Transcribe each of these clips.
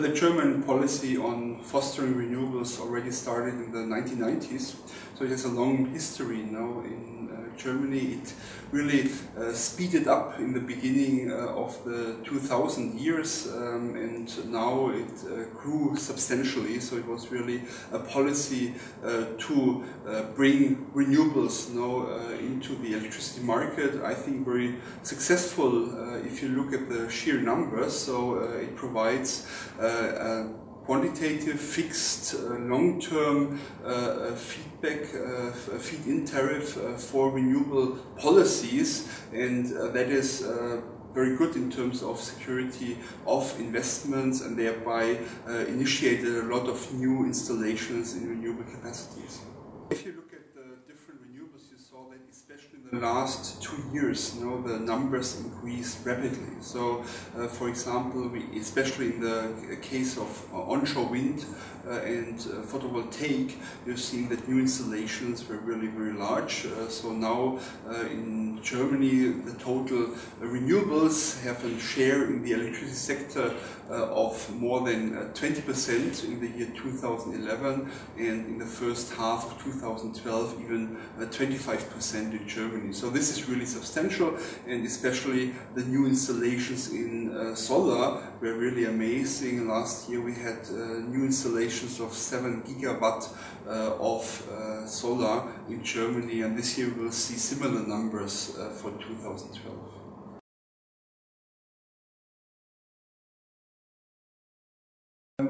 But the German policy on fostering renewables already started in the 1990s, so it has a long history now in Germany. It really speeded up in the beginning of the 2000 years, and now it grew substantially, so it was really a policy to bring renewables now into the electricity market. I think very successful if you look at the sheer numbers, so it provides quantitative, fixed, long-term feedback, feed-in tariff for renewable policies, and that is very good in terms of security of investments, and thereby initiated a lot of new installations in renewable capacities. If you look at the different renewables, you saw that especially in the last 2 years, the numbers increased rapidly. So, for example, especially in the case of onshore wind and photovoltaic, you've seen that new installations were really very large. So now in Germany, the total renewables have a share in the electricity sector of more than 20% in the year 2011, and in the first half of 2012 even 25% in Germany. So this is really substantial, and especially the new installations in solar were really amazing. Last year we had new installations of 7 gigawatt of solar in Germany, and this year we'll see similar numbers for 2012.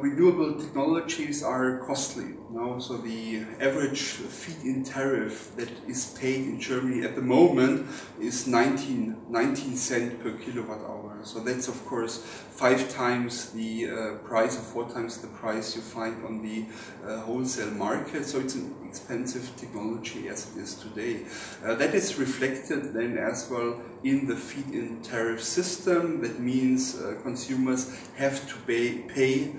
Renewable technologies are costly, so the average feed-in tariff that is paid in Germany at the moment is 19 cents per kilowatt hour. So that's of course 5 times the price, or 4 times the price you find on the wholesale market. So it's an expensive technology as it is today. That is reflected then as well in the feed-in tariff system. That means consumers have to pay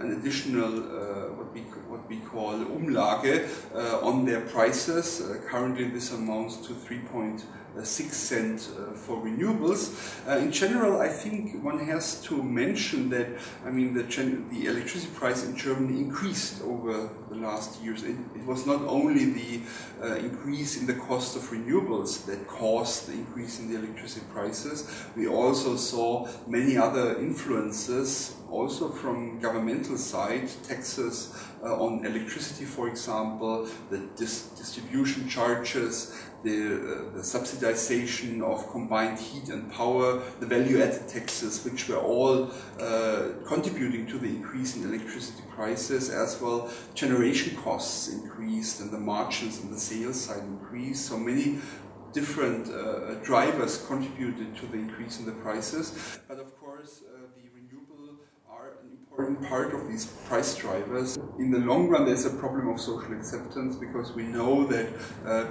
an additional what we call Umlage on their prices. Currently this amounts to 3.6 cents for renewables. In general, I think one has to mention that, I mean, the electricity price in Germany increased over the last years. It was not only the increase in the cost of renewables that caused the increase in the electricity prices. We also saw many other influences, also from governmental side, taxes on electricity, for example, the distribution charges, the subsidization of combined heat and power, the value-added taxes, which were all contributing to the increase in electricity prices. As well, generation costs increased, and the margins on the sales side increased. So many different drivers contributed to the increase in the prices. But of course, part of these price drivers. In the long run, there's a problem of social acceptance, because we know that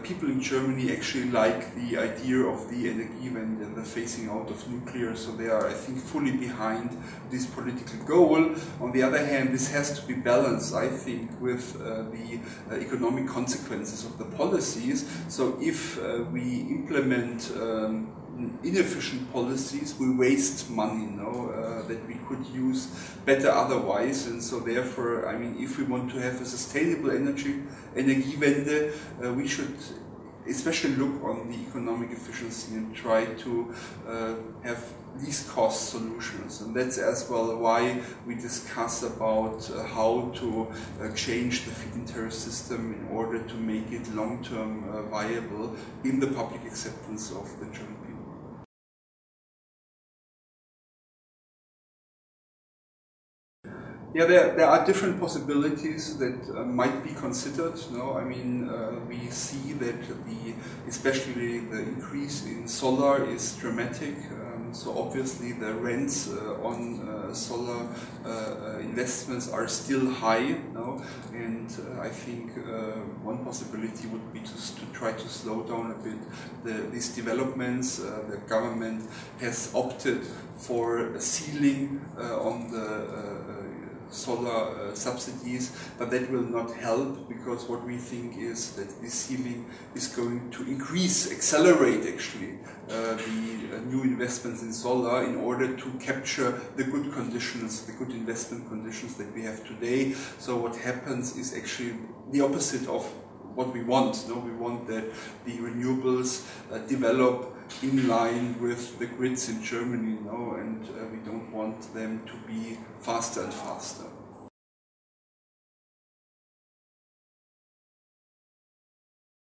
people in Germany actually like the idea of the Energiewende and the phasing out of nuclear, so they are, I think, fully behind this political goal. On the other hand, this has to be balanced, I think, with the economic consequences of the policies. So if we implement inefficient policies, we waste money that we could use better otherwise. And so therefore, I mean, if we want to have a sustainable Energiewende, we should especially look on the economic efficiency and try to have least cost solutions. And that's as well why we discuss about how to change the feed-in tariff system in order to make it long-term viable in the public acceptance of the German people. Yeah, there are different possibilities that might be considered. I mean, we see that especially the increase in solar is dramatic. So obviously the rents on solar investments are still high now, and I think one possibility would be to try to slow down a bit these developments. The government has opted for a ceiling on the solar subsidies, but that will not help, because what we think is that this ceiling is going to accelerate actually the new investments in solar in order to capture the good conditions, the good investment conditions that we have today. So what happens is actually the opposite of what we want. No, we want that the renewables develop in line with the grids in Germany, no, and we don't want them to be faster and faster.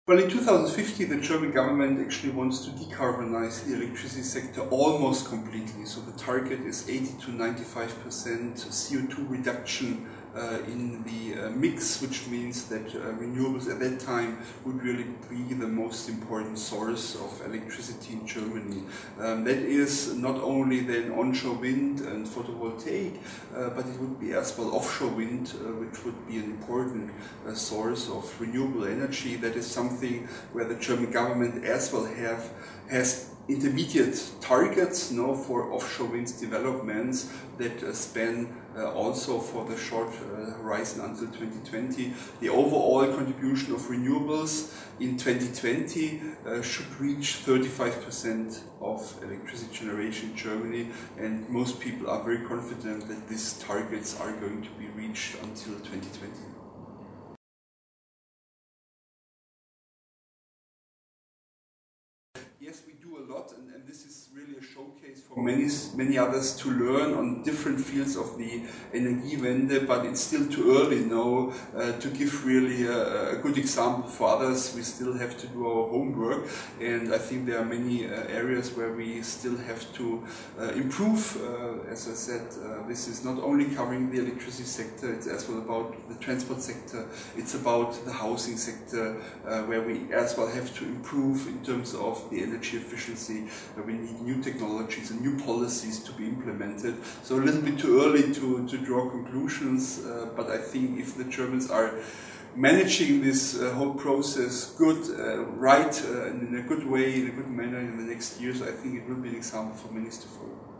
Well, in 2050, the German government actually wants to decarbonize the electricity sector almost completely. So the target is 80% to 95% CO2 reduction in the mix, which means that renewables at that time would really be the most important source of electricity in Germany. That is not only then onshore wind and photovoltaic, but it would be as well offshore wind, which would be an important source of renewable energy. That is something where the German government as well has intermediate targets, no, for offshore wind developments that span also for the short horizon until 2020. The overall contribution of renewables in 2020 should reach 35% of electricity generation in Germany, and most people are very confident that these targets are going to be reached until 2020. Yes, we do a lot, and this is really a showcase for many others to learn on different fields of the Energiewende, but it's still too early now to give really a good example for others. We still have to do our homework, and I think there are many areas where we still have to improve. As I said, this is not only covering the electricity sector, it's as well about the transport sector, it's about the housing sector, where we as well have to improve in terms of the energy efficiency, where we need new technologies and new policies to be implemented. So a little bit too early to draw conclusions, but I think if the Germans are managing this whole process good, right, and in a good way, in a good manner in the next years, I think it will be an example for many to follow.